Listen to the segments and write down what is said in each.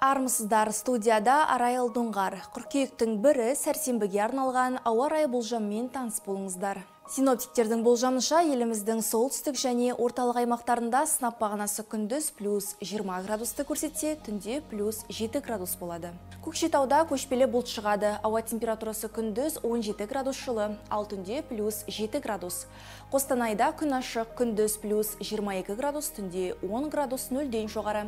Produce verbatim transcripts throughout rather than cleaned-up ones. Армысыздар, студияда Арайыл Доңғар. Қыркүйектің бірі сәрсенбіге арналған ауа райы болжаммен таныс болыңыздар. Синоптиктердің болжамынша еліміздің солтүстік және орталық аймақтарында сынап бағанасы күндіз плюс жиырма градусты көрсетсе, түнде плюс жеті градус болады. Көкшетауда көшпелі бұлт шығады. Ауа температурасы күндіз он жеті градус жылы, ал түнде плюс жеті градус. Қостанайда күн ашық, күндіз плюс жиырма екі градус, түнде он градус нөлден жоғары.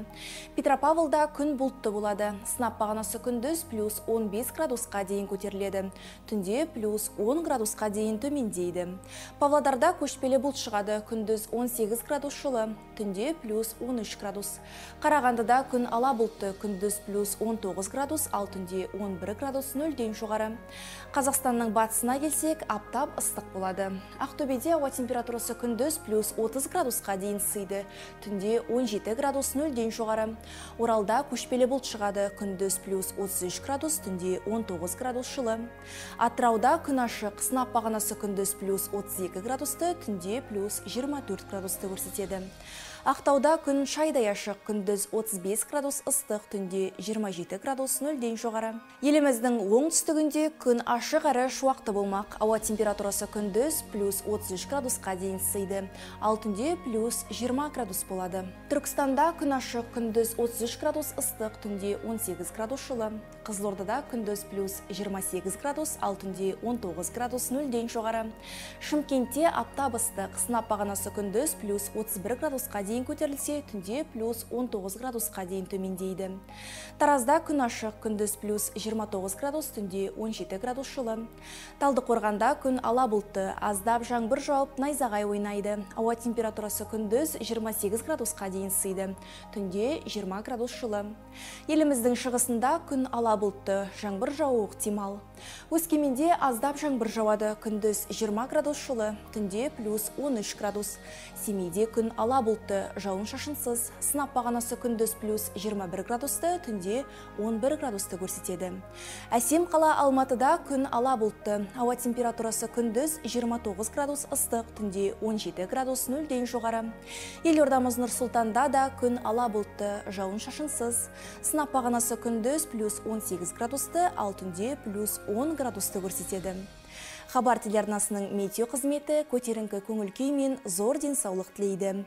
Петропавлда күн бұлтты болады. Сынап бағанасы күндіз плюс он бес градусқа дейін көтеріледі. Түнде плюс он градусқа дейін төмендейді. Павлодарда көшпелі бұлт шығады. Күндіз он сегіз градус жылы, түнде плюс он үш градус. Қарағандыда күн ала бұлтты. Күндіз плюс он тоғыз градус, ал түнде он бір градус нөлден жоғары. Қазақстанның батысына келсек, аптап ыстық болады. Ақтөбеде ауа температурасы күндіз плюс отыз градусқа дейін сыйды, түнде он жеті градус нөлден жоғары. Оралда көшпелі бұлт шығады, күндіз плюс отыз үш градус, түнде он тоғыз градус жылы. Атырауда күн ашық, сынап бағанасы күндіз плюс отыз екі градусты, түнде плюс жиырма төрт градусты көрсетеді. Ақтауда күн шайдай ашық, күндіз отыз бес градус ыстық, түнде жиырма жеті градус нөлден жоғары. Еліміздің оңтүстігінде күн ашық әрі шуақты болмақ. Ауа температурасы күндіз плюс отыз үш градусқа дейін сыйды, ал түнде плюс жиырма градус болады. Түркістанда күн ашық, күндіз отыз үш градус ыстық, түнде он сегіз градус жылы. Қызылордада күндіз плюс жиырма сегіз градус, ал түнде он тоғыз градус нөлден жоғары. Шымкентте аптап ыстық, сынап бағанасы күндіз плюс отыз бір градусқа дейін дейін көтерілсе, түнде плюс он тоғыз градусқа дейін төмендейді. Таразда күн ашық, күндіз плюс жиырма тоғыз градус, түнде он жеті градус жылы. Талдықорғанда күн ала бұлтты, аздап жаңбыр жауып, найзағай ойнайды. Ауа температурасы күндіз жиырма сегіз градусқа дейін сыйды, түнде жиырма градус жылы. Еліміздің шығысында күн ала бұлтты, жаңбыр жауы ықтимал. Өскеменде аздап жаңбыр жауады, күндіз жиырма градус жылы, түнде плюс он үш градус. Семейде күн ала бұлтты, жауын-шашынсыз, сынап бағанасы күндіз плюс жиырма бір градусты, түнде он бір градусты көрсетеді. Әсем қала Алматыда күн ала бұлтты. Ауа температурасы күндіз жиырма тоғыз градус ыстық, түнде он жеті градус нөлден жоғары. Елордамыз Нұр-Сұлтанда да күн ала бұлтты, жауын-шашынсыз. Сынап бағанасы күндіз плюс он сегіз градусты, ал түнде плюс он градусты көрсетеді. Хабар телеарнасының метео қызметі көтеріңкі көңіл күй мен зор денсаулық тілейді.